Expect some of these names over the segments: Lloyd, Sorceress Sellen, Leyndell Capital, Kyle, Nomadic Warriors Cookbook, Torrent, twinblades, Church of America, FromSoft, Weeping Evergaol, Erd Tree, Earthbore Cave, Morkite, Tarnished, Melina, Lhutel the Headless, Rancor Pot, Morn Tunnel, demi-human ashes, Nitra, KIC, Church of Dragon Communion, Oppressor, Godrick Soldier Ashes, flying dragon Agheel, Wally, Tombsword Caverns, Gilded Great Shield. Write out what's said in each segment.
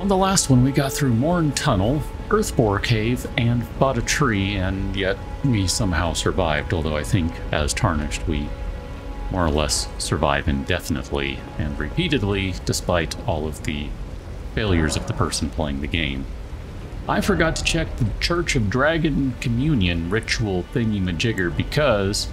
On the last one, we got through Morn Tunnel, Earthbore Cave, and bought a tree, and yet we somehow survived, although I think as Tarnished we more or less survive indefinitely and repeatedly despite all of the failures of the person playing the game. I forgot to check the Church of Dragon Communion ritual thingy-majigger because,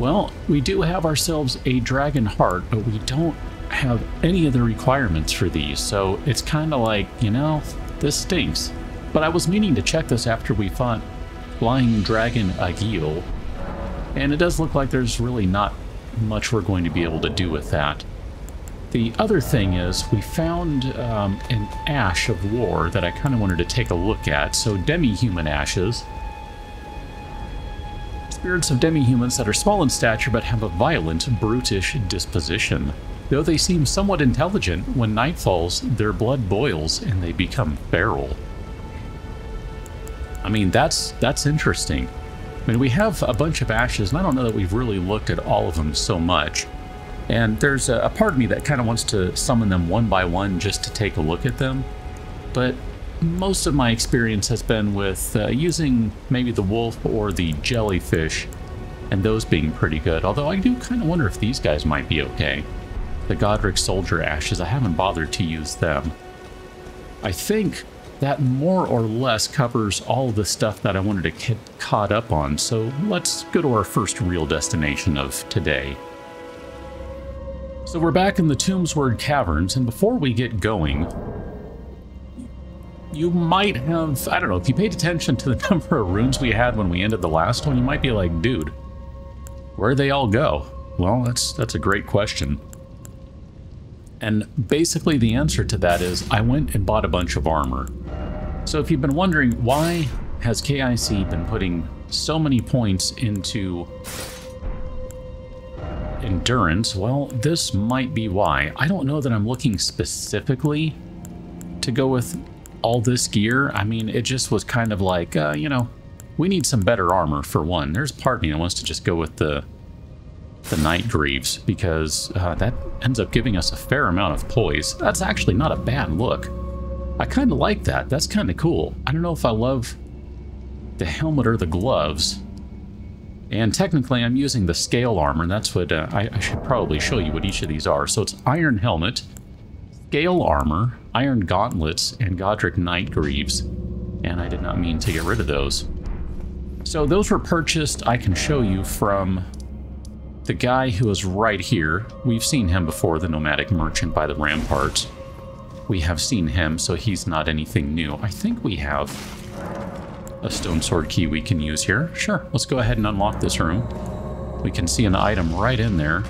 well, we do have ourselves a dragon heart, but we don't have any of the requirements for these, so it's kind of like, you know, this stinks. But I was meaning to check this after we fought Flying Dragon Agheel, and it does look like there's really not much we're going to be able to do with that. The other thing is we found an ash of war that I kind of wanted to take a look at, so demi-human ashes. Spirits of demi-humans that are small in stature but have a violent, brutish disposition. Though they seem somewhat intelligent, when night falls, their blood boils and they become feral. I mean, that's interesting. I mean, we have a bunch of ashes, and I don't know that we've really looked at all of them so much. And there's a part of me that kind of wants to summon them one by one just to take a look at them. But most of my experience has been with using maybe the wolf or the jellyfish, and those being pretty good. Although I do kind of wonder if these guys might be okay. The Godrick Soldier Ashes, I haven't bothered to use them. I think that more or less covers all the stuff that I wanted to get caught up on, so let's go to our first real destination of today. So we're back in the Tombsword Caverns, and before we get going, you might have, I don't know, if you paid attention to the number of runes we had when we ended the last one, you might be like, dude, where'd they all go? Well, that's a great question. And basically the answer to that is I went and bought a bunch of armor. So if you've been wondering why has KIC been putting so many points into endurance, well, this might be why. I don't know that I'm looking specifically to go with all this gear. I mean, it just was kind of like, you know, we need some better armor for one. There's part of me that wants to just go with the Night Greaves, because that ends up giving us a fair amount of poise. That's actually not a bad look. I kind of like that. That's kind of cool. I don't know if I love the helmet or the gloves. And technically, I'm using the scale armor. That's what I should probably show you what each of these are. So it's iron helmet, scale armor, iron gauntlets, and Godrick Night Greaves. And I did not mean to get rid of those. So those were purchased, I can show you, from the guy who is right here. We've seen him before, the nomadic merchant by the ramparts. We have seen him, so he's not anything new. I think we have a stone sword key we can use here. Sure, let's go ahead and unlock this room. We can see an item right in there.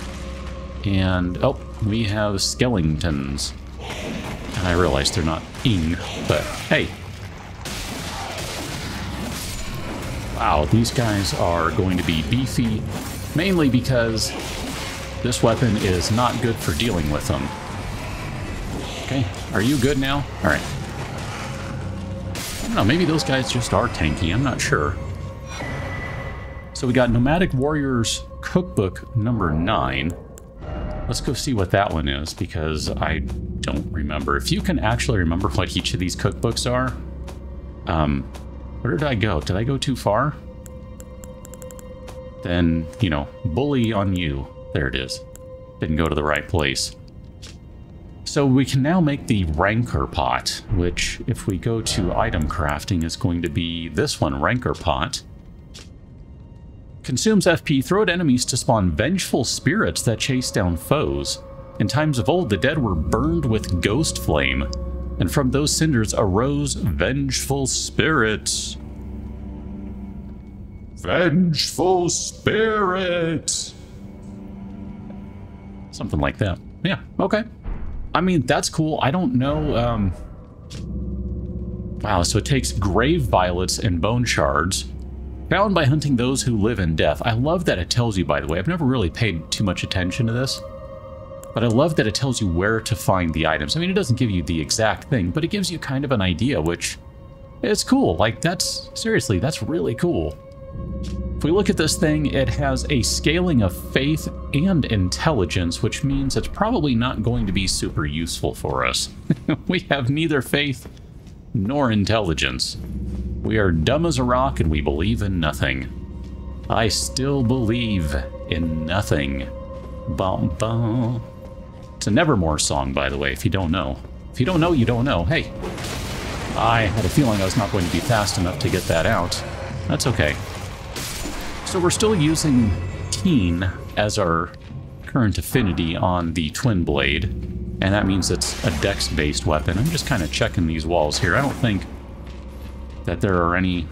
And, oh, we have skeletons. And I realize they're not ing, but hey. Wow, these guys are going to be beefy. Mainly because this weapon is not good for dealing with them. Okay, are you good now? All right. I don't know, maybe those guys just are tanky, I'm not sure. So we got Nomadic Warriors Cookbook number 9. Let's go see what that one is, because I don't remember. If you can actually remember what each of these cookbooks are. Where did I go? Did I go too far? Then, you know, bully on you. There it is. Didn't go to the right place. So we can now make the Rancor Pot, which, if we go to item crafting, is going to be this one, Rancor Pot. Consumes FP, throw at enemies to spawn vengeful spirits that chase down foes. In times of old, the dead were burned with ghost flame, and from those cinders arose vengeful spirits. Vengeful spirit! Something like that. Yeah, okay. I mean, that's cool. I don't know. Wow, so it takes grave violets and bone shards, found by hunting those who live in death. I love that it tells you, by the way. I've never really paid too much attention to this, but I love that it tells you where to find the items. I mean, it doesn't give you the exact thing, but it gives you kind of an idea, which is cool. Like, that's, seriously, that's really cool. If we look at this thing, it has a scaling of faith and intelligence, which means it's probably not going to be super useful for us. We have neither faith nor intelligence. We are dumb as a rock and we believe in nothing. I still believe in nothing. Bum, bum. It's a Nevermore song, by the way, if you don't know. If you don't know, you don't know. Hey, I had a feeling I was not going to be fast enough to get that out. That's okay. So we're still using Keen as our current affinity on the Twin Blade, and that means it's a dex-based weapon. I'm just kind of checking these walls here. I don't think that there are any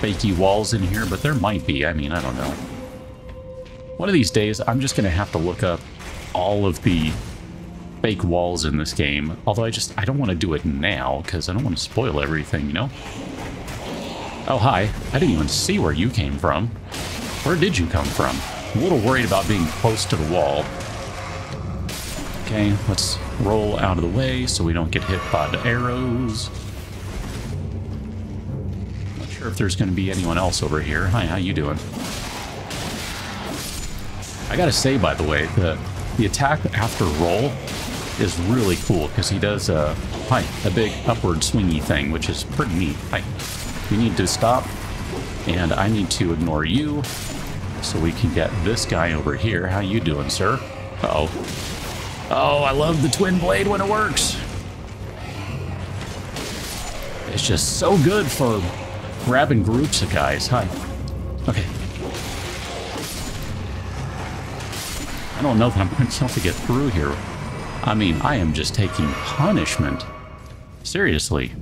fakey walls in here, but there might be. I mean, I don't know. One of these days, I'm just going to have to look up all of the fake walls in this game, although I don't want to do it now, because I don't want to spoil everything, you know? Oh, hi. I didn't even see where you came from. Where did you come from? I'm a little worried about being close to the wall. Okay, let's roll out of the way so we don't get hit by the arrows. Not sure if there's going to be anyone else over here. Hi, how you doing? I gotta say, by the way, the attack after roll is really cool, because he does a big upward swingy thing, which is pretty neat. Hi. You need to stop, and I need to ignore you so we can get this guy over here. How you doing, sir? Uh-oh. Oh, I love the Twin Blade when it works. It's just so good for grabbing groups of guys. Hi. Okay. I don't know that I'm going to be able to get through here. I mean, I am just taking punishment. Seriously.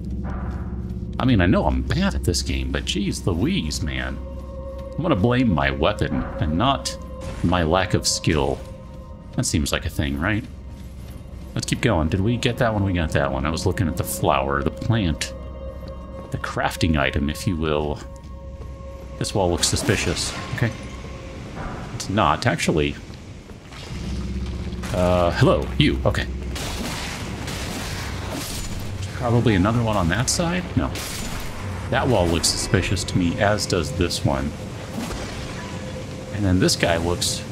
I mean, I know I'm bad at this game, but geez Louise, man. I'm gonna blame my weapon and not my lack of skill. That seems like a thing, right? Let's keep going. Did we get that one? We got that one. I was looking at the flower, the plant, the crafting item, if you will. This wall looks suspicious. Okay. It's not, actually. Hello, you. Okay. Probably another one on that side? No. That wall looks suspicious to me, as does this one. And then this guy looks...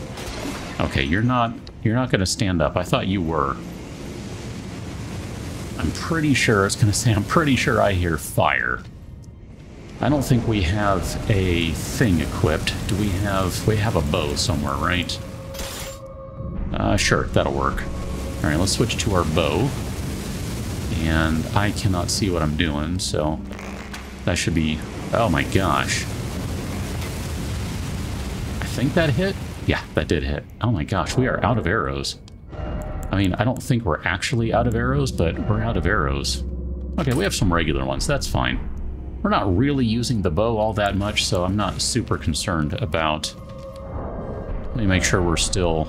Okay, you're not going to stand up. I thought you were. I'm pretty sure... I was going to say, I'm pretty sure I hear fire. I don't think we have a thing equipped. Do we have... We have a bow somewhere, right? Sure, that'll work. All right, let's switch to our bow. And I cannot see what I'm doing, so that should be... Oh my gosh. I think that hit? Yeah, that did hit. Oh my gosh, we are out of arrows. I mean, I don't think we're actually out of arrows, but we're out of arrows. Okay, we have some regular ones, that's fine. We're not really using the bow all that much, so I'm not super concerned about... Let me make sure we're still...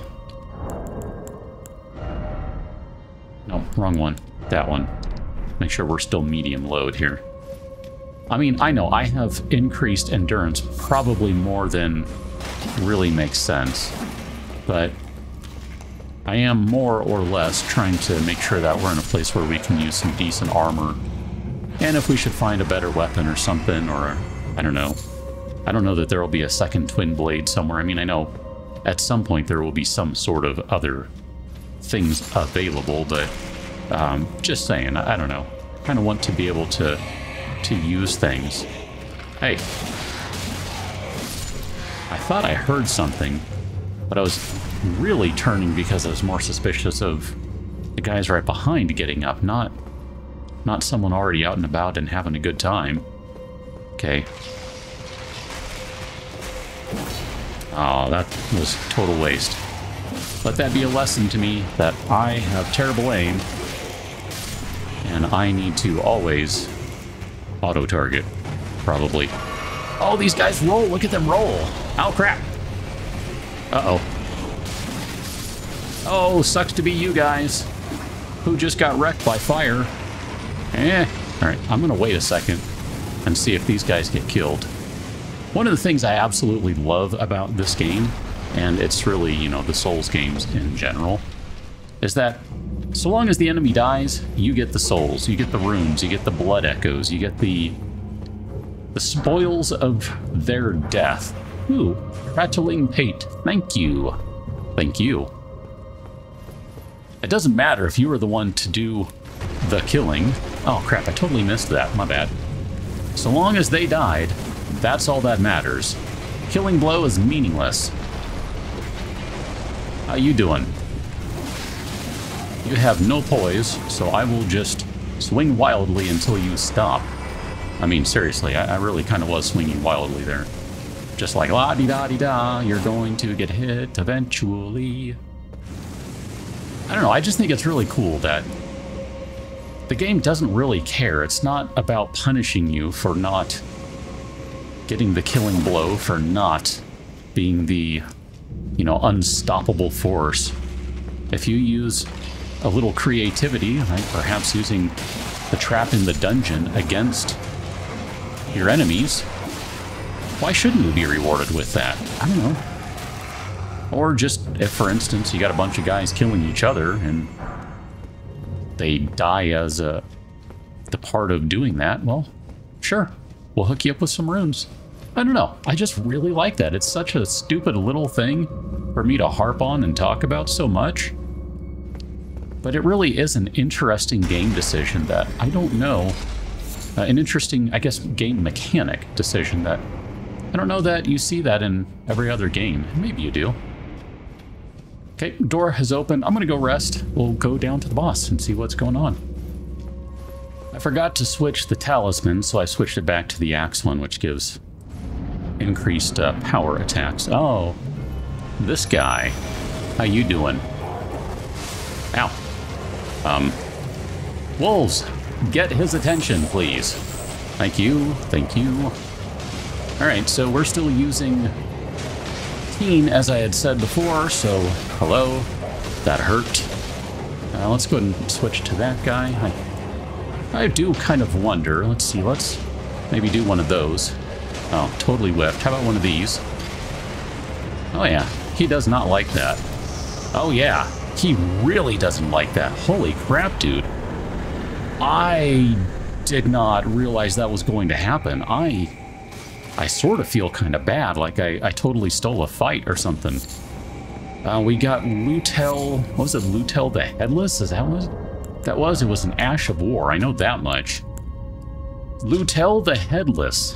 No, wrong one. That one. Make sure we're still medium load here. I mean, I know I have increased endurance probably more than really makes sense, but I am more or less trying to make sure that we're in a place where we can use some decent armor. And if we should find a better weapon or something, or I don't know. I don't know that there will be a second Twin Blade somewhere. I mean, I know at some point there will be some sort of other things available, but just saying, I don't know. I kind of want to be able to use things. Hey. I thought I heard something, but I was really turning because I was more suspicious of the guys right behind getting up, not someone already out and about and having a good time. Okay. Oh, that was total waste. Let that be a lesson to me that I have terrible aim. And I need to always auto-target, probably. Oh, these guys roll. Look at them roll. Ow, crap. Uh-oh. Oh, sucks to be you guys who just got wrecked by fire. Eh. All right, I'm going to wait a second and see if these guys get killed. One of the things I absolutely love about this game, and it's really, you know, the Souls games in general, is that so long as the enemy dies, you get the souls, you get the runes, you get the blood echoes, you get the the spoils of their death. Ooh, rattling pate. Thank you. Thank you. It doesn't matter if you were the one to do the killing. Oh crap, I totally missed that. My bad. So long as they died, that's all that matters. Killing blow is meaningless. How you doing? You have no poise, so I will just swing wildly until you stop. I mean, seriously, I really kind of was swinging wildly there. Just like la-di-da-di-da, you're going to get hit eventually. I don't know, I just think it's really cool that the game doesn't really care. It's not about punishing you for not getting the killing blow, for not being the, you know, unstoppable force. If you use a little creativity, right, perhaps using the trap in the dungeon against your enemies, why shouldn't you be rewarded with that? I don't know. Or just if, for instance, you got a bunch of guys killing each other and they die as the part of doing that, well, sure, we'll hook you up with some runes. I don't know. I just really like that. It's such a stupid little thing for me to harp on and talk about so much. But it really is an interesting game decision that I don't know. An interesting, I guess, game mechanic decision that I don't know that you see that in every other game. Maybe you do. Okay, door has opened. I'm going to go rest. We'll go down to the boss and see what's going on. I forgot to switch the talisman, so I switched it back to the axe one, which gives increased power attacks. Oh, this guy. How you doing? Ow. Wolves, get his attention, please. Thank you. Thank you. All right, so we're still using Teen, as I had said before, so hello. That hurt. Let's go ahead and switch to that guy. I do kind of wonder. Let's see. Let's maybe do one of those. Oh, totally whiffed. How about one of these? Oh, yeah. He does not like that. Oh, yeah. He really doesn't like that. Holy crap, dude. I did not realize that was going to happen. I sort of feel kind of bad, like I totally stole a fight or something. We got Lhutel. What was it? Lhutel the Headless? Is that what? That was? It was an Ash of War. I know that much. Lhutel the Headless.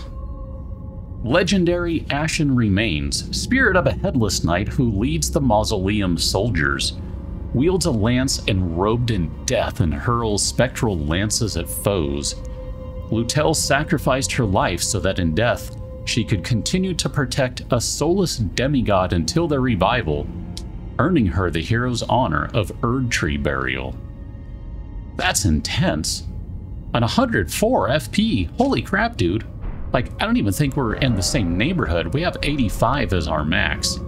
Legendary Ashen Remains. Spirit of a headless knight who leads the mausoleum soldiers. Wields a lance and robed in death and hurls spectral lances at foes. Lhutel sacrificed her life so that in death she could continue to protect a soulless demigod until their revival, earning her the hero's honor of Erd Tree burial. That's intense. An 104 FP. Holy crap, dude. Like, I don't even think we're in the same neighborhood. We have 85 as our max.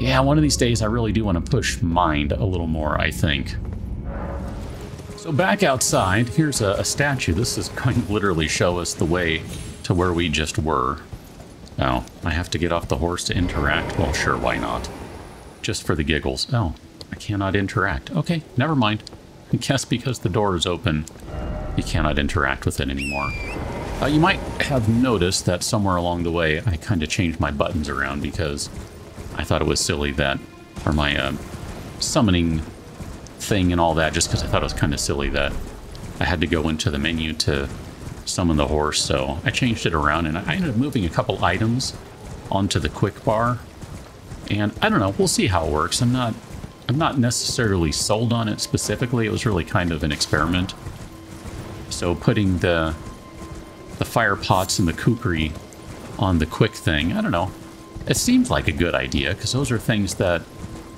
Yeah, one of these days I really do want to push mine a little more, I think. So back outside, here's a statue. This is going to literally show us the way to where we just were. Oh, I have to get off the horse to interact. Well, sure, why not? Just for the giggles. Oh, I cannot interact. Okay, never mind. I guess because the door is open, you cannot interact with it anymore. You might have noticed that somewhere along the way, I kind of changed my buttons around because I thought it was silly that, or my summoning thing and all that, just because I thought it was kind of silly that I had to go into the menu to summon the horse. So I changed it around and I ended up moving a couple items onto the quick bar. And I don't know, we'll see how it works. I'm not necessarily sold on it specifically. It was really kind of an experiment. So putting the fire pots and the kukri on the quick thing, I don't know. It seems like a good idea because those are things that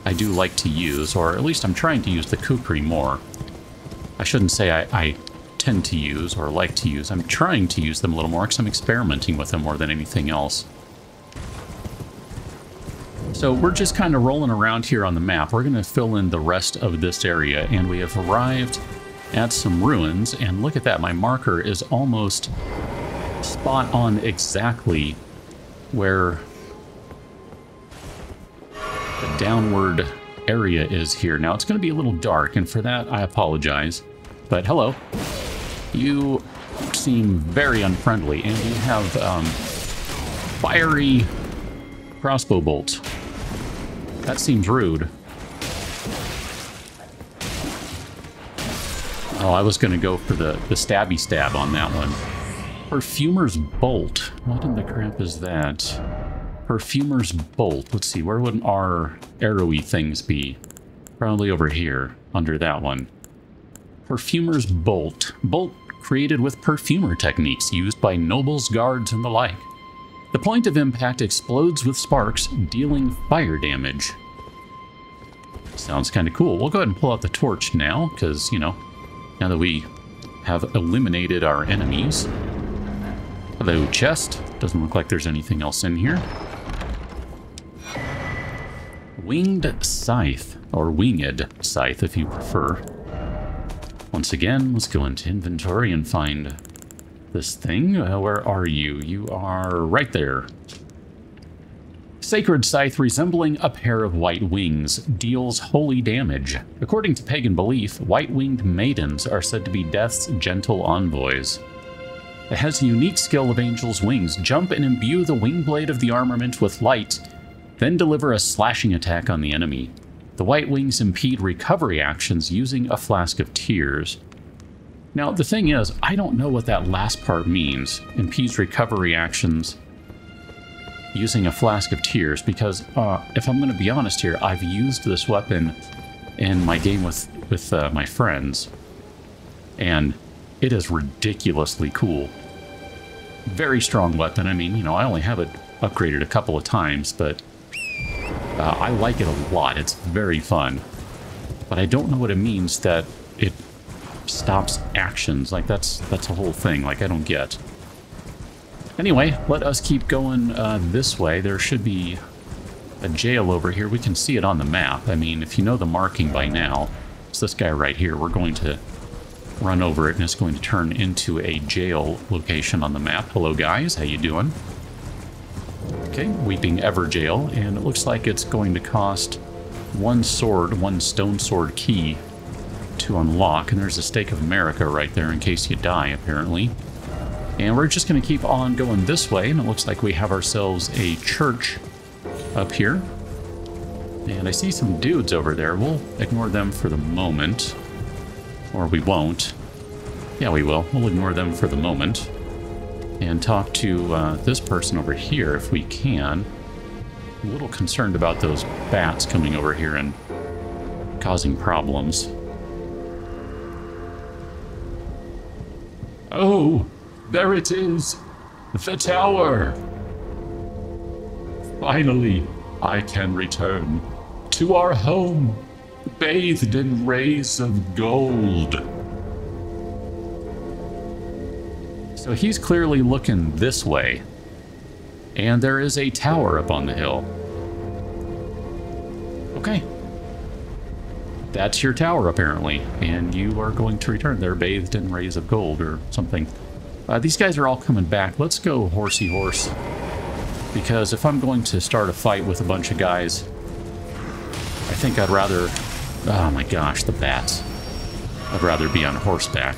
I do like to use, or at least I'm trying to use the kukri more. I shouldn't say I tend to use or like to use. I'm trying to use them a little more because I'm experimenting with them more than anything else. So we're just kind of rolling around here on the map. We're going to fill in the rest of this area, and we have arrived at some ruins. And look at that, my marker is almost spot on exactly where the downward area is here. Now, it's going to be a little dark, and for that, I apologize. But hello. You seem very unfriendly. And we have fiery crossbow bolt. That seems rude. Oh, I was going to go for the stabby stab on that one. Perfumer's Bolt. What in the crap is that? Perfumer's Bolt. Let's see, where would our arrowy things be? Probably over here, under that one. Perfumer's Bolt. Bolt created with perfumer techniques used by nobles, guards, and the like. The point of impact explodes with sparks, dealing fire damage. Sounds kind of cool. We'll go ahead and pull out the torch now, because, you know, now that we have eliminated our enemies. Hello, chest. Doesn't look like there's anything else in here. Winged Scythe, or Winged Scythe if you prefer. Once again, let's go into inventory and find this thing. Where are you? You are right there. Sacred Scythe resembling a pair of white wings deals holy damage. According to pagan belief, white-winged maidens are said to be death's gentle envoys. It has the unique skill of Angel's Wings. Jump and imbue the wing blade of the armament with light, then deliver a slashing attack on the enemy. The white wings impede recovery actions using a flask of tears. Now, the thing is, I don't know what that last part means, impedes recovery actions using a flask of tears, because if I'm going to be honest here, I've used this weapon in my game with my friends, and it is ridiculously cool. Very strong weapon. I mean, you know, I only have it upgraded a couple of times, but I like it a lot. It's very fun. But I don't know what it means that it stops actions. Like, that's a whole thing. Like, I don't get. Anyway, let us keep going this way. There should be a jail over here. We can see it on the map. I mean, if you know the marking by now, it's this guy right here. We're going to run over it, and it's going to turn into a jail location on the map. Hello, guys. How you doing? Okay, Weeping Evergaol, and it looks like it's going to cost one stone sword key to unlock, and there's a stake of America right there in case you die, apparently. And we're just going to keep on going this way, and it looks like we have ourselves a church up here. And I see some dudes over there. We'll ignore them for the moment. Or we won't. Yeah, we will. We'll ignore them for the moment. And talk to this person over here if we can. I'm a little concerned about those bats coming over here and causing problems. Oh, there it is. The tower. Finally, I can return to our home. Bathed in rays of gold. So he's clearly looking this way. And there is a tower up on the hill. Okay. That's your tower, apparently. And you are going to return there bathed in rays of gold or something. These guys are all coming back. Let's go horsey horse. Because if I'm going to start a fight with a bunch of guys, I think I'd rather... Oh my gosh, the bats. I'd rather be on horseback.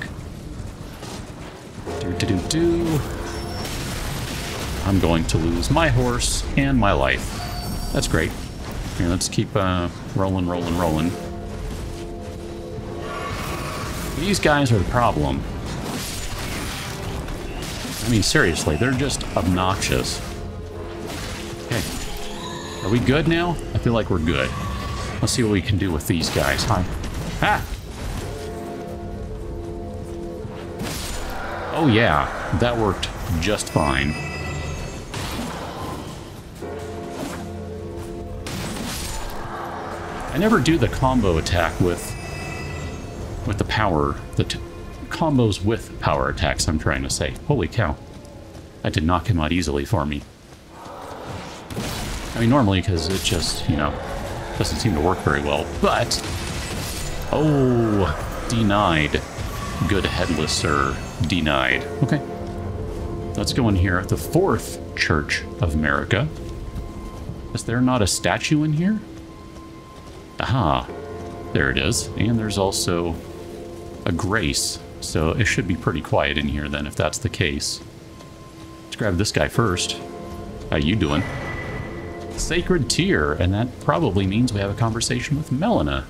I'm going to lose my horse and my life. That's great. Here, let's keep rolling. These guys are the problem. I mean, seriously, they're just obnoxious. Okay. Are we good now? I feel like we're good. Let's see what we can do with these guys, huh? Ha! Oh yeah, that worked just fine. I never do the combo attack with the power, combos with power attacks, I'm trying to say. Holy cow. That did not come out easily for me. I mean, normally, because it just, you know, doesn't seem to work very well, but... Oh, denied. Good headless, sir. Denied. Okay. Let's go in here at the fourth Church of America. Is there not a statue in here? Aha. There it is. And there's also a grace So it should be pretty quiet in here then, if that's the case. Let's grab this guy first. How you doing? Sacred Tear, and that probably means we have a conversation with Melina.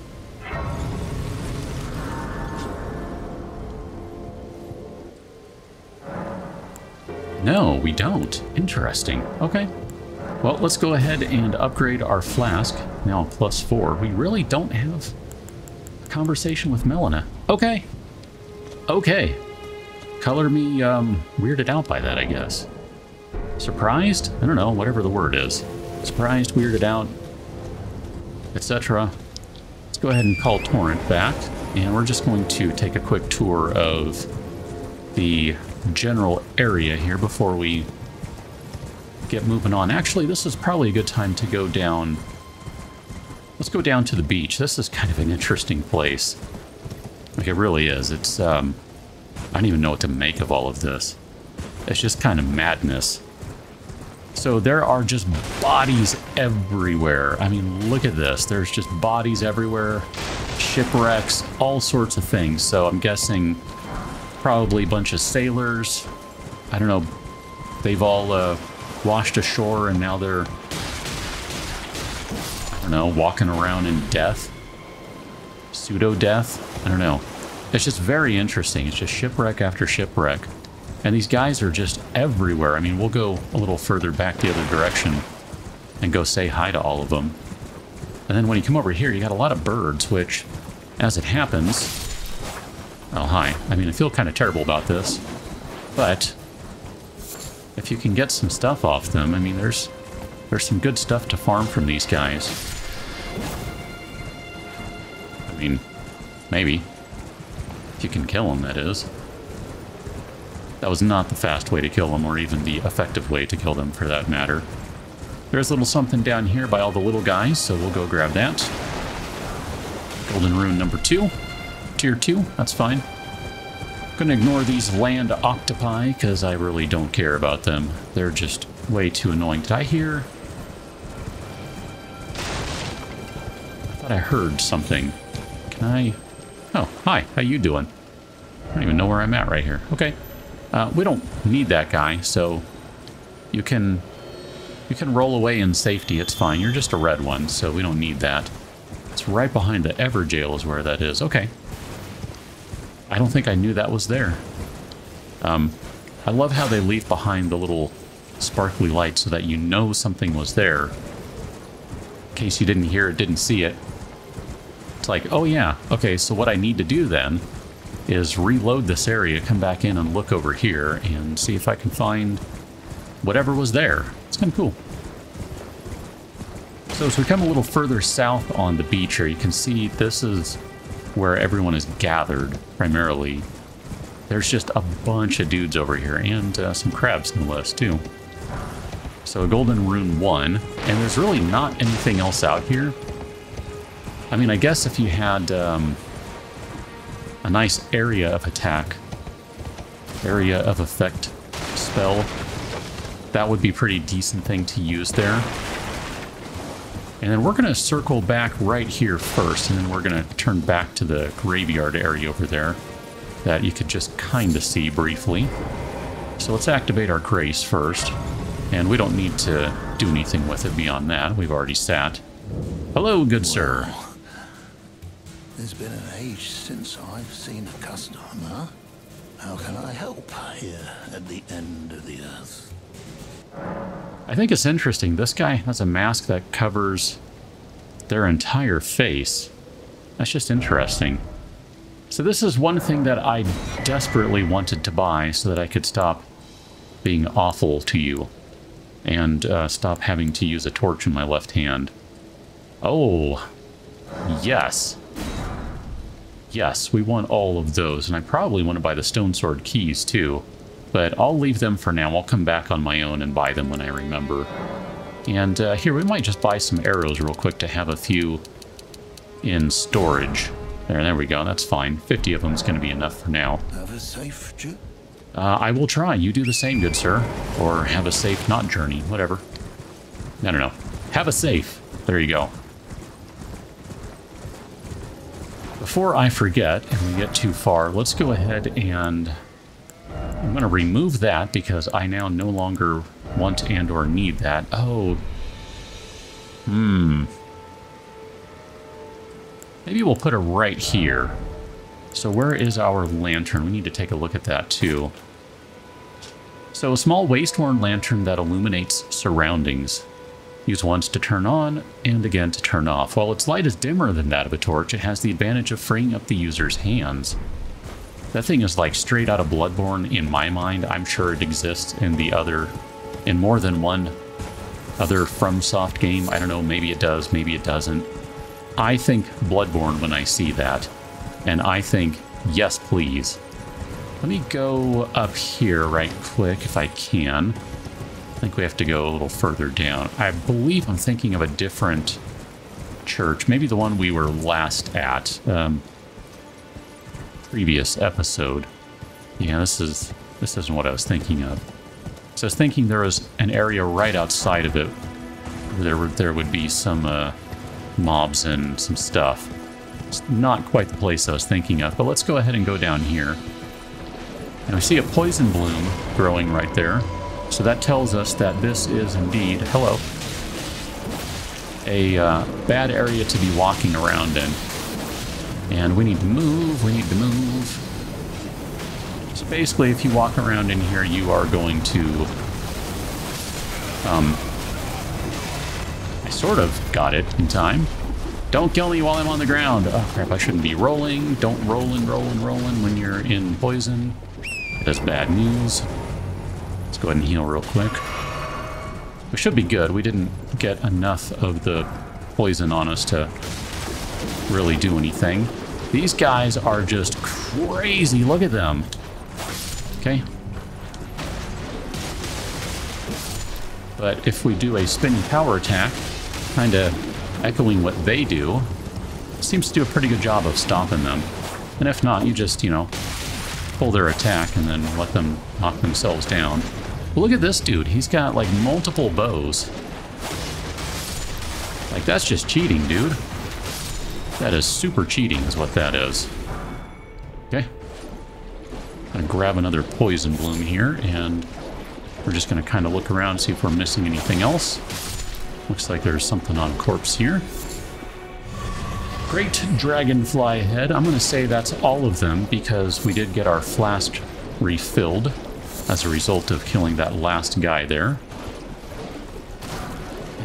No, we don't. Interesting. Okay. Well, let's go ahead and upgrade our flask. Now +4. We really don't have a conversation with Melina. Okay. Okay. Color me weirded out by that, I guess. Surprised? I don't know, whatever the word is. Surprised, weirded out, etc. Let's go ahead and call Torrent back, and we're just going to take a quick tour of the general area here before we get moving on. Actually, this is probably a good time to go down. Let's go down to the beach. This is kind of an interesting place. Like, it really is. It's, I don't even know what to make of all of this. It's just kind of madness. So there are just bodies everywhere. I mean, look at this. There's just bodies everywhere, shipwrecks, all sorts of things. So I'm guessing probably a bunch of sailors. I don't know. They've all washed ashore and now they're, I don't know, walking around in death. Pseudo-death. I don't know. It's just very interesting. It's just shipwreck after shipwreck. And these guys are just everywhere. I mean, we'll go a little further back the other direction and go say hi to all of them. And then when you come over here, you got a lot of birds, which, as it happens... Oh, hi. I mean, I feel kind of terrible about this. But if you can get some stuff off them, I mean, there's some good stuff to farm from these guys. I mean, maybe. If you can kill them, that is. That was not the fast way to kill them, or even the effective way to kill them, for that matter. There's a little something down here by all the little guys, so we'll go grab that. Golden Rune number 2. Tier 2, that's fine. I'm gonna ignore these land octopi, because I really don't care about them. They're just way too annoying. Did I hear? I thought I heard something. Can I? Oh, hi, how you doing? I don't even know where I'm at right here. Okay. We don't need that guy, so you can roll away in safety. It's fine. You're just a red one, so we don't need that. It's right behind the Evergaol is where that is. Okay. I don't think I knew that was there. I love how they leave behind the little sparkly light so that you know something was there. In case you didn't hear it, didn't see it. It's like, oh yeah, okay, so what I need to do then is reload this area, come back in and look over here and see if I can find whatever was there. It's kind of cool. So as we come a little further south on the beach here, you can see this is where everyone is gathered, primarily. There's just a bunch of dudes over here, and some crabs, no less, too. So a Golden Rune 1, and there's really not anything else out here. I mean, I guess if you had... a nice area of attack, area of effect spell. That would be a pretty decent thing to use there. And then we're going to circle back right here first, and then we're going to turn back to the graveyard area over there that you could just kind of see briefly. So let's activate our grace first, and we don't need to do anything with it beyond that. We've already sat. Hello, good sir. It's been an age since I've seen a customer. How can I help here at the end of the earth? I think it's interesting. This guy has a mask that covers their entire face. That's just interesting. So this is one thing that I desperately wanted to buy so that I could stop being awful to you and stop having to use a torch in my left hand. Oh, yes. Yes, we want all of those, and I probably want to buy the Stone Sword keys too, but I'll leave them for now. I'll come back on my own and buy them when I remember. And here, we might just buy some arrows real quick to have a few in storage. There we go, that's fine. 50 of them is going to be enough for now. Have a safe trip. I will try. You do the same, good sir. Or have a safe, not journey, whatever. I don't know. Have a safe. There you go. before I forget and we get too far, let's go ahead and I'm going to remove that because I now no longer want and or need that. Oh. Hmm. Maybe we'll put it right here. So where is our lantern? We need to take a look at that too. So a small waste-worn lantern that illuminates surroundings. Use once to turn on and again to turn off. While its light is dimmer than that of a torch, it has the advantage of freeing up the user's hands. That thing is like straight out of Bloodborne in my mind. I'm sure it exists in the other, in more than one other FromSoft game. I don't know, maybe it does, maybe it doesn't. I think Bloodborne when I see that. And I think, yes, please. Let me go up here right quick if I can. I think we have to go a little further down. I believe I'm thinking of a different church. Maybe the one we were last at. Previous episode. Yeah, this isn't what I was thinking of. So I was thinking there was an area right outside of it where there would be some mobs and some stuff. It's not quite the place I was thinking of, but let's go ahead and go down here. And we see a poison bloom growing right there. So that tells us that this is indeed, hello, a bad area to be walking around in. And we need to move, we need to move. So basically, if you walk around in here, you are going to... I sort of got it in time. Don't kill me while I'm on the ground. Oh, crap, I shouldn't be rolling. Don't rolling when you're in poison. That is bad news. Let's go ahead and heal real quick. We should be good. We didn't get enough of the poison on us to really do anything. These guys are just crazy. Look at them. Okay. But if we do a spinning power attack, kind of echoing what they do, seems to do a pretty good job of stopping them. And if not, you just, you know, pull their attack and then let them knock themselves down. But look at this dude. He's got, like, multiple bows. Like, that's just cheating, dude. That is super cheating is what that is. Okay. I'm going to grab another poison bloom here, and we're just going to kind of look around and see if we're missing anything else. Looks like there's something on corpse here. Great dragonfly head. I'm going to say that's all of them because we did get our flask refilled as a result of killing that last guy there.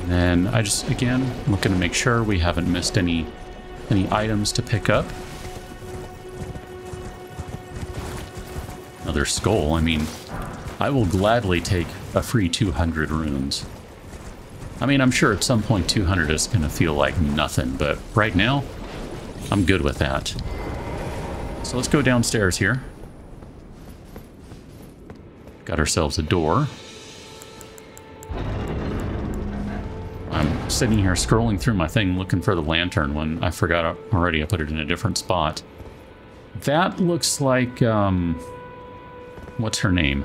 And then I just, again, looking to make sure we haven't missed any items to pick up. Another skull. I mean, I will gladly take a free 200 runes. I mean, I'm sure at some point 200 is going to feel like nothing, but right now, I'm good with that. So let's go downstairs here. Got ourselves a door. I'm sitting here scrolling through my thing looking for the lantern when I forgot already I put it in a different spot. That looks like, what's her name?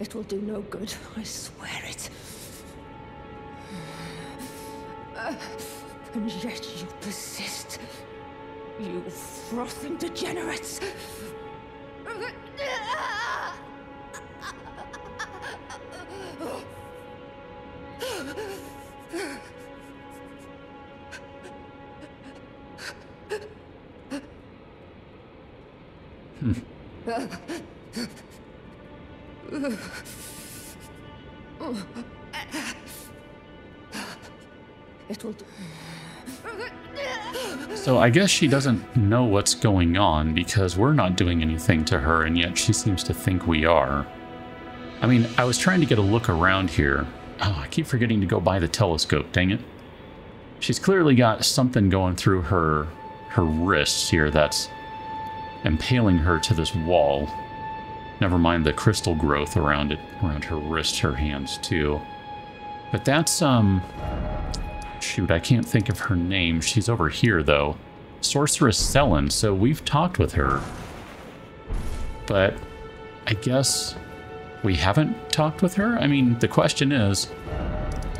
It will do no good, I swear it. And yet you persist, you frothing degenerates. So I guess she doesn't know what's going on because we're not doing anything to her, and yet she seems to think we are. I mean, I was trying to get a look around here. Oh, I keep forgetting to go by the telescope, dang it. She's clearly got something going through her wrists here that's impaling her to this wall. Never mind the crystal growth around it, around her wrists, her hands too. But that's, shoot, I can't think of her name. She's over here though. Sorceress Sellen, so we've talked with her. But I guess we haven't talked with her? I mean, the question is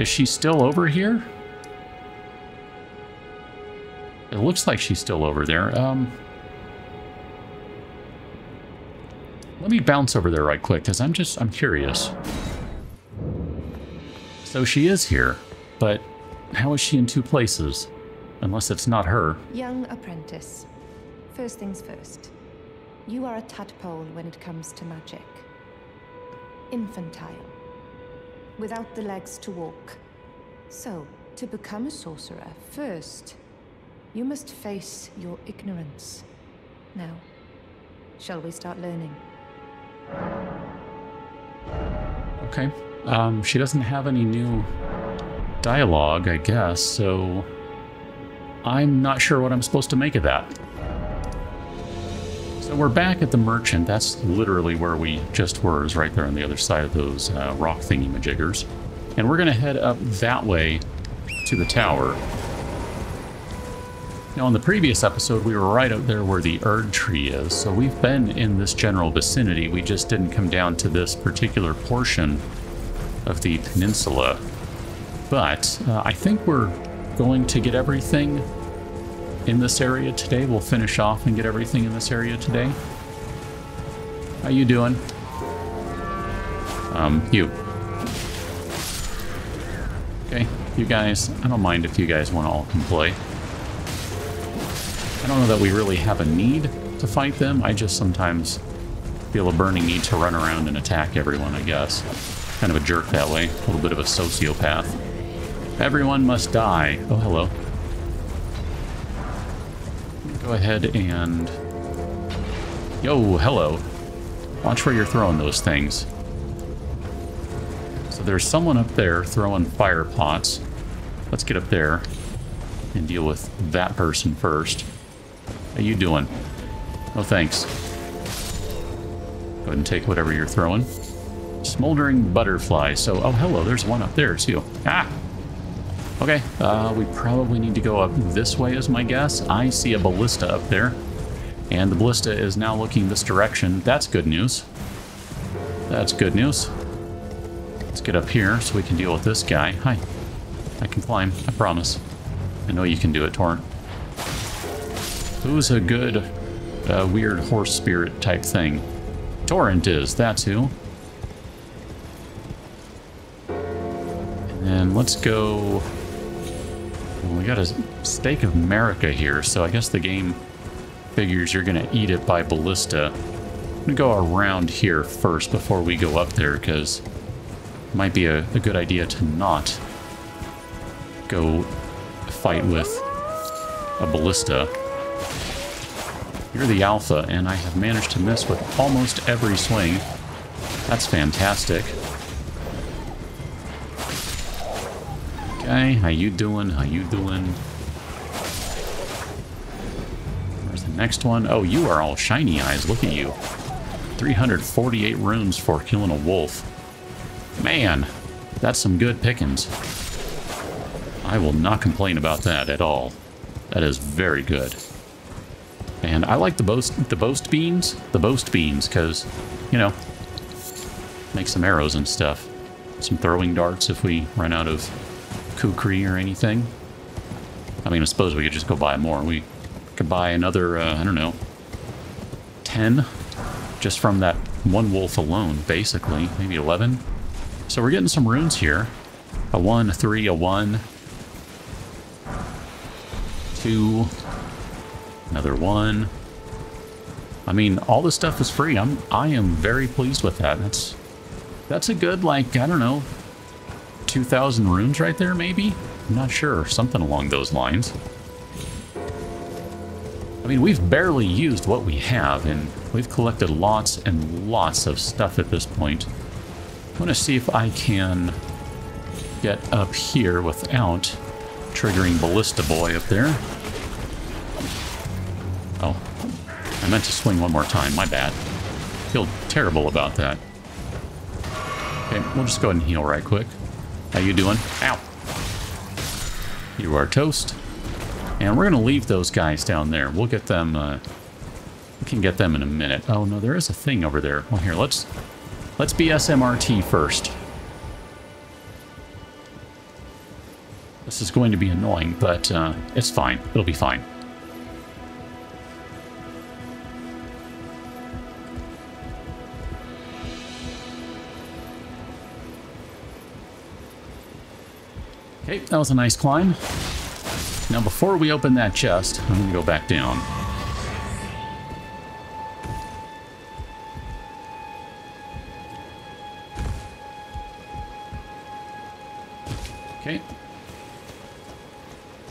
she still over here? It looks like she's still over there. Let me bounce over there right quick, because I'm curious. So she is here, but how is she in two places? Unless it's not her. Young apprentice. First things first. You are a tadpole when it comes to magic. Infantile. Without the legs to walk. So, to become a sorcerer, first, you must face your ignorance. Now, shall we start learning? Okay. She doesn't have any new dialogue, I guess, so I'm not sure what I'm supposed to make of that. So we're back at the merchant. That's literally where we just were, is right there on the other side of those rock thingy-majiggers. And we're going to head up that way to the tower. Now, in the previous episode, we were right out there where the Erd Tree is, so we've been in this general vicinity. We just didn't come down to this particular portion of the peninsula. But I think we're going to get everything in this area today. We'll finish off and get everything in this area today. How you doing? You. Okay, you guys, I don't mind if you guys want to all come play. I don't know that we really have a need to fight them. I just sometimes feel a burning need to run around and attack everyone, I guess. Kind of a jerk that way. A little bit of a sociopath. Everyone must die. Oh, hello. Go ahead and... Yo, hello. Watch where you're throwing those things. So there's someone up there throwing fire pots. Let's get up there and deal with that person first. How you doing? Oh, thanks. Go ahead and take whatever you're throwing. Smoldering butterfly. So, oh, hello. There's one up there, too. Ah! Okay. We probably need to go up this way, is my guess. I see a ballista up there. And the ballista is now looking this direction. That's good news. That's good news. Let's get up here so we can deal with this guy. Hi. I can climb. I promise. I know you can do it, Torrent. Who's a good, weird horse spirit type thing? Torrent is, that's who. And then let's go... Well, we got a stake of America here, so I guess the game figures you're going to eat it by ballista. I'm going to go around here first before we go up there, because it might be a good idea to not go fight with a ballista. You're the alpha, and I have managed to miss with almost every swing. That's fantastic. Okay, how you doing? How you doing? Where's the next one? Oh, you are all shiny eyes. Look at you. 348 runes for killing a wolf. Man, that's some good pickings. I will not complain about that at all. That is very good. And I like the boast beans, because, you know, make some arrows and stuff. Some throwing darts if we run out of kukri or anything. I mean, I suppose we could just go buy more. We could buy another, I don't know, 10 just from that one wolf alone, basically. Maybe 11. So we're getting some runes here. A 1, a 3, a 1. 2... Another one. I mean, all this stuff is free. I am very pleased with that. That's a good, like, I don't know, 2,000 runes right there, maybe? I'm not sure. Something along those lines. I mean, we've barely used what we have, and we've collected lots and lots of stuff at this point. I want to see if I can get up here without triggering Ballista Boy up there. Oh, I meant to swing one more time. My bad. Feel terrible about that. Okay, we'll just go ahead and heal right quick. How you doing? Ow! You are toast. And we're going to leave those guys down there. We'll get them, we can get them in a minute. Oh, no, there is a thing over there. Well, here, let's Let's BSMRT first. This is going to be annoying, but it's fine. It'll be fine. Okay, that was a nice climb. Now, before we open that chest, I'm going to go back down. Okay.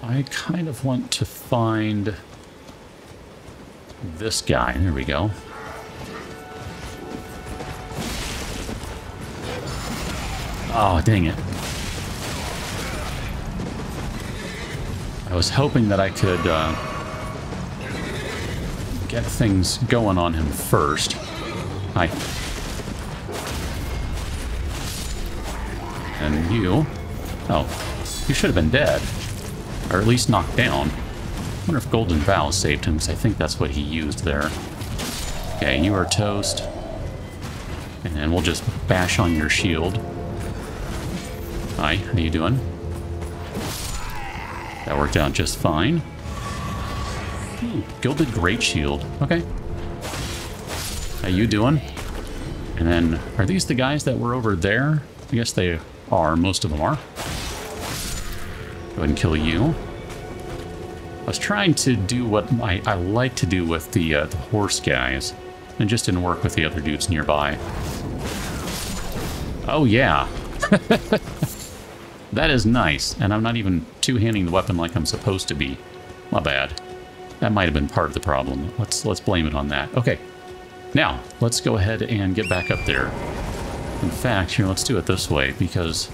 I kind of want to find this guy. There we go. Oh, dang it. I was hoping that I could get things going on him first. Hi. And you. Oh, you should have been dead. Or at least knocked down. I wonder if Golden Bough saved him, because I think that's what he used there. Okay, you are toast. And then we'll just bash on your shield. Hi, how you doing? That worked out just fine. Ooh, Gilded Great Shield. Okay. How you doing? And then, are these the guys that were over there? I guess they are. Most of them are. Go ahead and kill you. I was trying to do what I like to do with the horse guys. And just didn't work with the other dudes nearby. Oh, yeah. That is nice, and I'm not even two-handing the weapon like I'm supposed to be. My bad. That might have been part of the problem. Let's blame it on that. Okay. Now, let's go ahead and get back up there. In fact, here, let's do it this way, because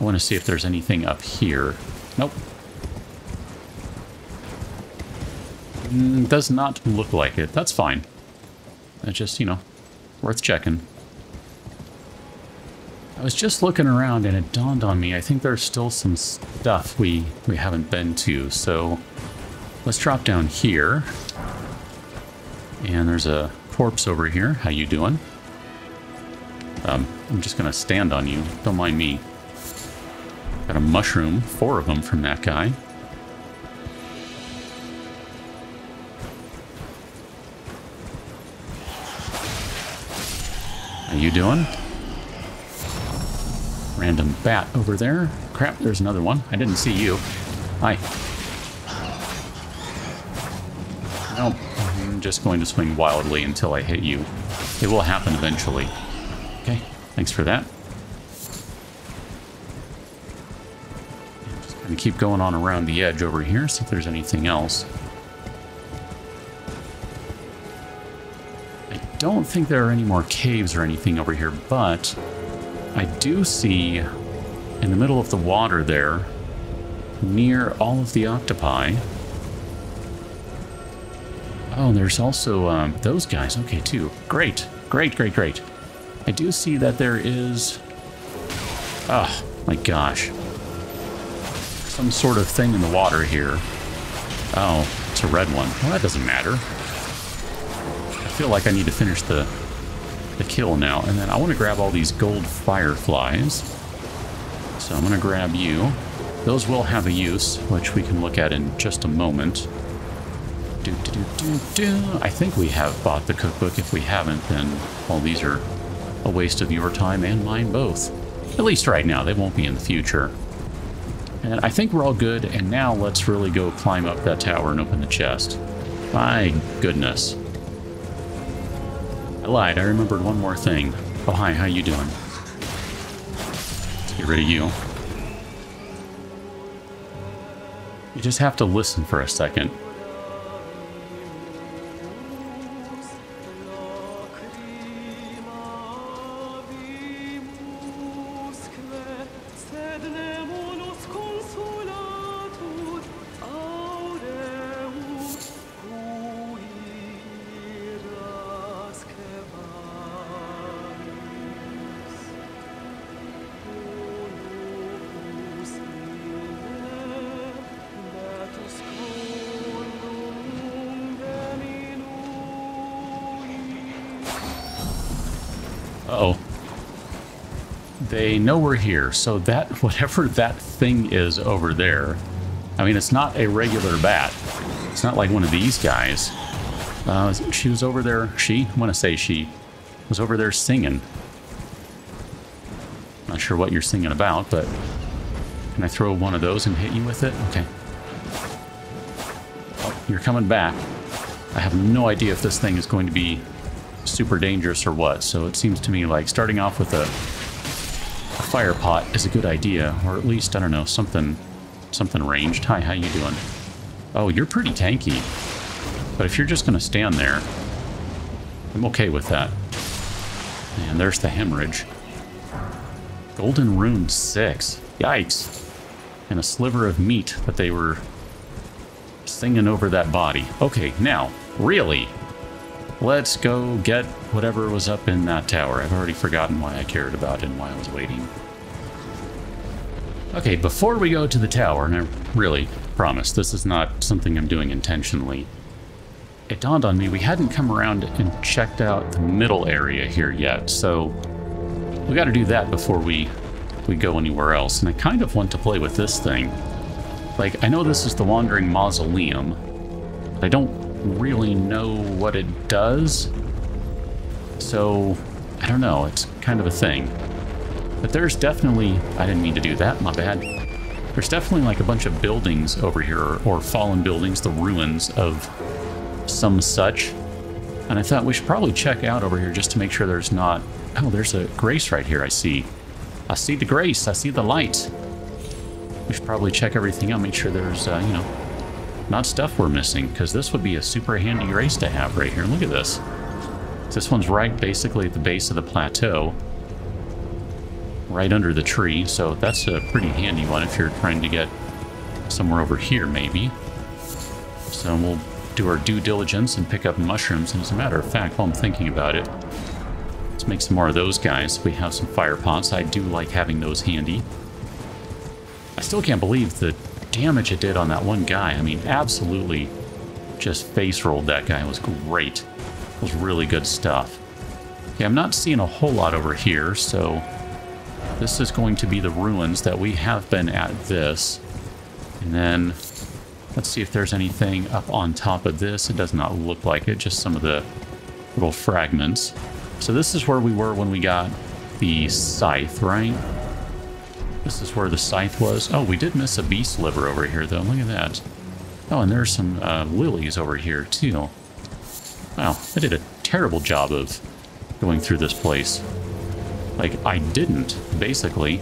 I want to see if there's anything up here. Nope. Does not look like it. That's fine. It's just, you know, worth checking. I was just looking around and it dawned on me, I think there's still some stuff we haven't been to, so let's drop down here. And there's a corpse over here. How you doing? I'm just gonna stand on you. Don't mind me. Got a mushroom, 4 of them from that guy. How you doing? Random bat over there. Crap, there's another one. I didn't see you. Hi. Nope. I'm just going to swing wildly until I hit you. It will happen eventually. Okay, thanks for that. I'm just going to keep going on around the edge over here, see if there's anything else. I don't think there are any more caves or anything over here, but I do see, in the middle of the water there, near all of the octopi. Oh, and there's also those guys. Okay, too. Great. Great, great, great. I do see that there is... Oh, my gosh. Some sort of thing in the water here. Oh, it's a red one. Well, that doesn't matter. I feel like I need to finish the kill now, and then I want to grab all these gold fireflies, so I'm going to grab you. Those will have a use, which we can look at in just a moment. I think we have bought the cookbook. If we haven't, then all these are a waste of your time and mine both, at least right now. They won't be in the future. And I think we're all good, and now let's really go climb up that tower and open the chest. My goodness, I lied. I remembered one more thing. Oh, hi. How you doing? Let's get rid of you. You just have to listen for a second. They know we're here, so that whatever that thing is over there, I mean, it's not a regular bat. It's not like one of these guys. She was over there. I want to say she was over there singing. Not sure what you're singing about, but can I throw one of those and hit you with it? Okay. Oh, you're coming back. I have no idea if this thing is going to be super dangerous or what, so it seems to me like starting off with a fire pot is a good idea, or at least, I don't know, something ranged. Hi, how you doing? Oh, you're pretty tanky, but if you're just going to stand there, I'm okay with that. And there's the hemorrhage. Golden Rune 6. Yikes. And a sliver of meat that they were singing over that body. Okay, now, really, let's go get whatever was up in that tower. I've already forgotten why I cared about it and why I was waiting. Okay, before we go to the tower, and I really promise this is not something I'm doing intentionally, it dawned on me we hadn't come around and checked out the middle area here yet, so we got to do that before we go anywhere else. And I kind of want to play with this thing. Like, I know this is the Wandering Mausoleum, but I don't really know what it does. So, I don't know, it's kind of a thing. But there's definitely, I didn't mean to do that, my bad. There's definitely like a bunch of buildings over here, or fallen buildings, the ruins of some such. And I thought we should probably check out over here just to make sure there's not... Oh, there's a grace right here, I see. I see the grace, I see the light. We should probably check everything out, make sure there's, you know, not stuff we're missing, because this would be a super handy grace to have right here. Look at this. This one's right basically at the base of the plateau, right under the tree, so that's a pretty handy one if you're trying to get somewhere over here, maybe. So we'll do our due diligence and pick up mushrooms, and as a matter of fact, while I'm thinking about it, let's make some more of those guys. We have some fire pots. I do like having those handy. I still can't believe the damage it did on that one guy. I mean, absolutely just face rolled that guy. It was great. It was really good stuff. Okay, I'm not seeing a whole lot over here, so this is going to be the ruins that we have been at this. And then let's see if there's anything up on top of this. It does not look like it, just some of the little fragments. So this is where we were when we got the scythe, right? This is where the scythe was. Oh, we did miss a bee sliver over here, though. Look at that. Oh, and there's some lilies over here, too. Wow, I did a terrible job of going through this place. Like, I didn't, basically.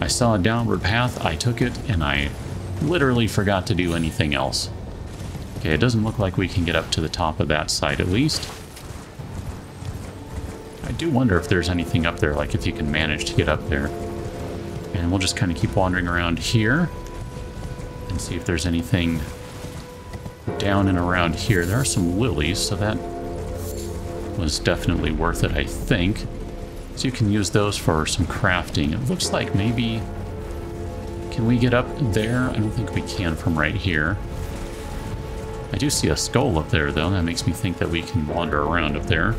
I saw a downward path, I took it, and I literally forgot to do anything else. Okay, it doesn't look like we can get up to the top of that side, at least. I do wonder if there's anything up there, like if you can manage to get up there. And we'll just kind of keep wandering around here and see if there's anything down and around here. There are some lilies, so that was definitely worth it, I think. So you can use those for some crafting. It looks like maybe... Can we get up there? I don't think we can from right here. I do see a skull up there, though. That makes me think that we can wander around up there.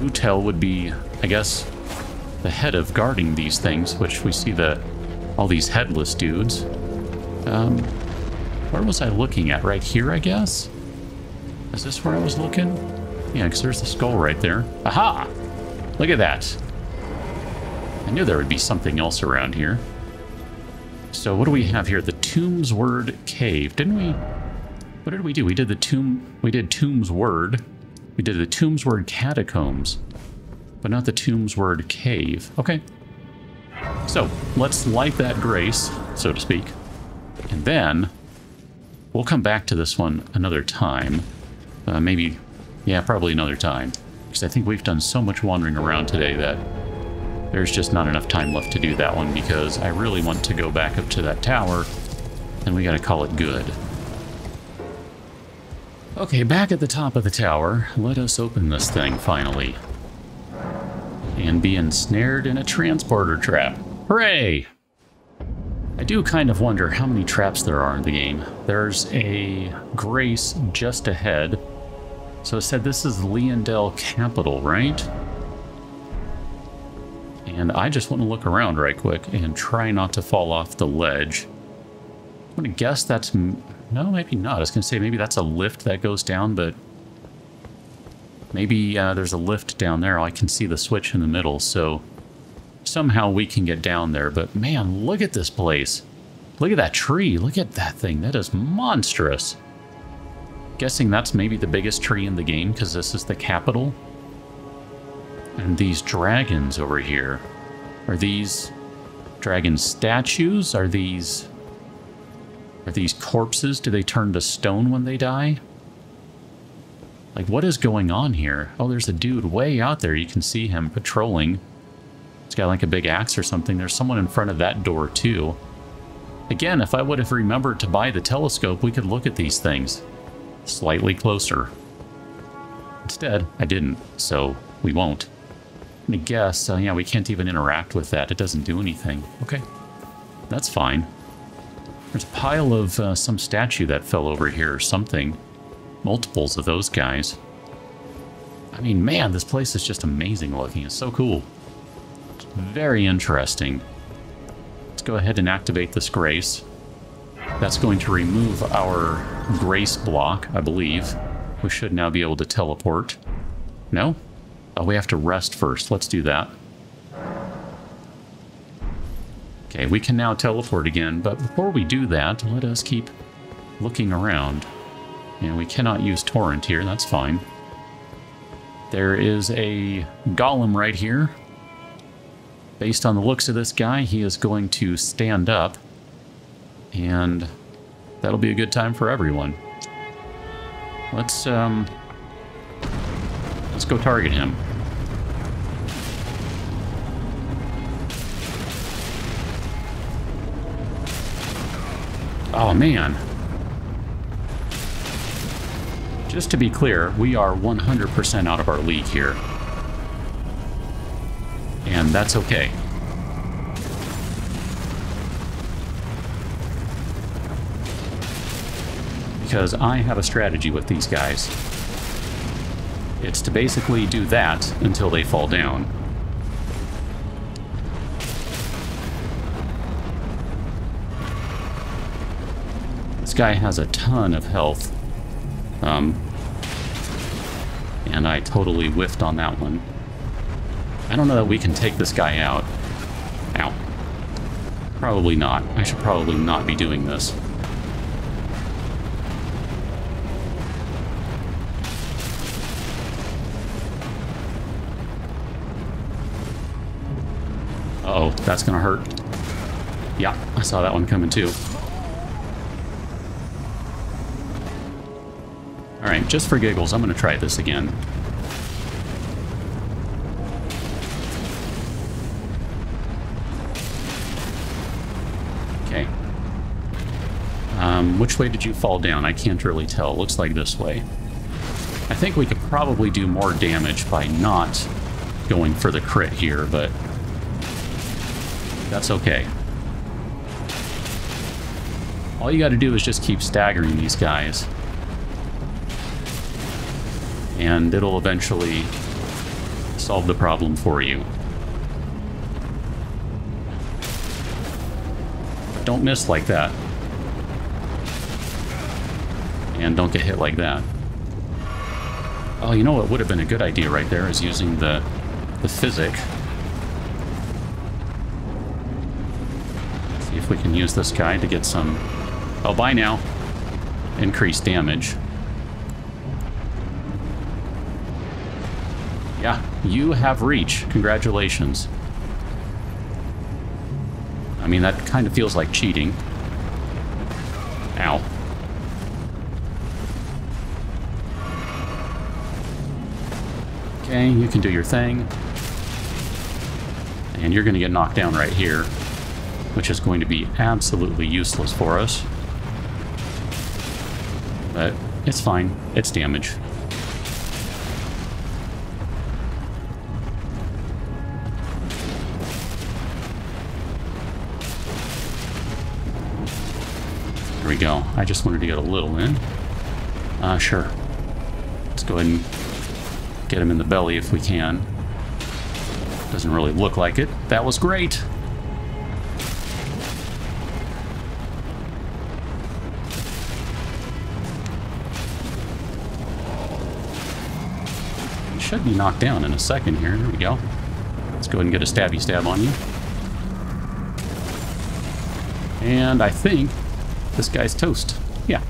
Lhutel would be, I guess, the head of guarding these things, which we see all these headless dudes. Where was I looking at? Right here, I guess? Is this where I was looking? Yeah, because there's the skull right there. Aha! Look at that. I knew there would be something else around here. So what do we have here? The Tombsword Cave. Didn't we... What did we do? We did the tomb... We did Tombsword. We did the Tombsword Catacombs, but not the Tombsword Cave. Okay. So, let's light that grace, so to speak. And then, we'll come back to this one another time. Maybe, yeah, probably another time. Because I think we've done so much wandering around today that there's just not enough time left to do that one, because I really want to go back up to that tower, and we gotta call it good. Okay, back at the top of the tower, let us open this thing, finally. And be ensnared in a transporter trap. Hooray! I do kind of wonder how many traps there are in the game. There's a grace just ahead So I said this is Leyndell Capital, right? And I just want to look around right quick and try not to fall off the ledge. I'm going to guess that's... No, maybe not. I was going to say maybe that's a lift that goes down, but... Maybe there's a lift down there. I can see the switch in the middle, so... Somehow we can get down there, but man, look at this place. Look at that tree. Look at that thing. That is monstrous. Guessing that's maybe the biggest tree in the game, because this is the capital. And these dragons over here. Are these dragon statues? Are these corpses? Do they turn to stone when they die? Like, what is going on here? Oh, there's a dude way out there. You can see him patrolling. He's got like a big axe or something. There's someone in front of that door too. Again, if I would have remembered to buy the telescope, we could look at these things slightly closer. Instead, I didn't, so we won't. I guess, yeah, we can't even interact with that. It doesn't do anything. Okay, that's fine. There's a pile of some statue that fell over here or something. Multiples of those guys. I mean, man, this place is just amazing looking. It's so cool. It's very interesting. Let's go ahead and activate this grace. That's going to remove our grace block, I believe. We should now be able to teleport. No? Oh, we have to rest first. Let's do that. Okay, we can now teleport again, but before we do that, let us keep looking around. And we cannot use Torrent here, that's fine. There is a golem right here. Based on the looks of this guy, he is going to stand up. And that'll be a good time for everyone. Let's go target him. Oh, man. Just to be clear, we are 100% out of our league here. And that's okay. Because I have a strategy with these guys. It's to basically do that until they fall down. This guy has a ton of health. And I totally whiffed on that one. I don't know that we can take this guy out. Ow. Probably not. I should probably not be doing this. Uh-oh, that's gonna hurt. Yeah, I saw that one coming too. Alright, just for giggles, I'm gonna try this again. Okay. Which way did you fall down? I can't really tell. Looks like this way. I think we could probably do more damage by not going for the crit here, but... that's okay. All you gotta do is just keep staggering these guys. And it'll eventually solve the problem for you. Don't miss like that. And don't get hit like that. Oh, you know what would have been a good idea right there is using the physic. If we can use this guy to get some... oh, bye now. Increased damage. Yeah, you have reach. Congratulations. I mean, that kind of feels like cheating. Ow. Okay, you can do your thing. And you're going to get knocked down right here, which is going to be absolutely useless for us. But it's fine. It's damage. There we go. I just wanted to get a little in. Sure. Let's go ahead and get him in the belly if we can. Doesn't really look like it. That was great. He should be knocked down in a second here. There we go. Let's go ahead and get a stabby stab on you. And I think this guy's toast. Yeah.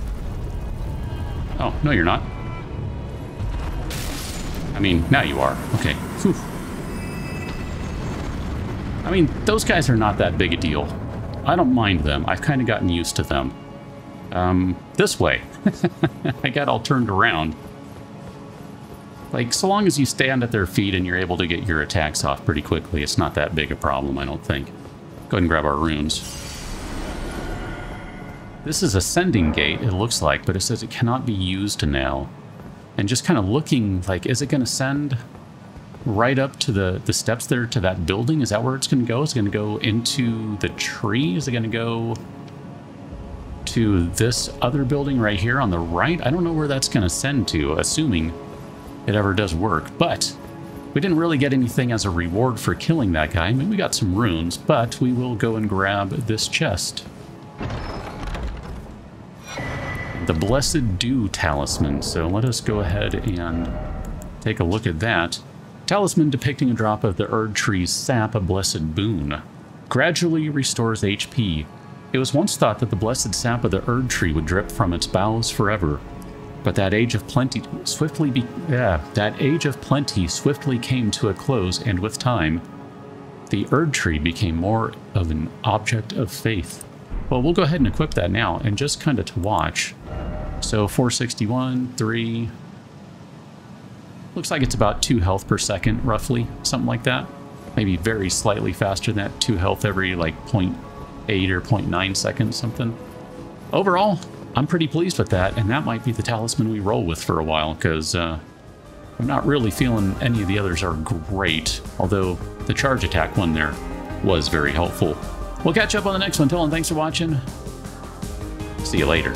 Oh, no you're not. I mean, now you are. Okay. Whew. I mean, those guys are not that big a deal. I don't mind them. I've kind of gotten used to them. This way. I got all turned around. Like, so long as you stand at their feet and you're able to get your attacks off pretty quickly, it's not that big a problem, I don't think. Go ahead and grab our runes. This is Ascending Gate, it looks like, but it says it cannot be used now. And just kind of looking, like, is it going to send right up to the steps there to that building? Is that where it's going to go? Is it going to go into the tree? Is it going to go to this other building right here on the right? I don't know where that's going to send to, assuming it ever does work. But we didn't really get anything as a reward for killing that guy. I mean, we got some runes, but we will go and grab this chest. The Blessed Dew Talisman. So let us go ahead and take a look at that. Talisman depicting a drop of the Erd Tree's sap, a blessed boon. Gradually restores HP. It was once thought that the blessed sap of the Erd Tree would drip from its boughs forever, but that age of plenty swiftly came to a close, and with time, the Erd Tree became more of an object of faith. Well, we'll go ahead and equip that now, and just kind of to watch. So 461, 3. Looks like it's about 2 health per second, roughly, something like that. Maybe very slightly faster than that, 2 health every like 0.8 or 0.9 seconds, something. Overall, I'm pretty pleased with that, and that might be the talisman we roll with for a while, because I'm not really feeling any of the others are great, although the charge attack one there was very helpful. We'll catch up on the next one. Till then, thanks for watching. See you later.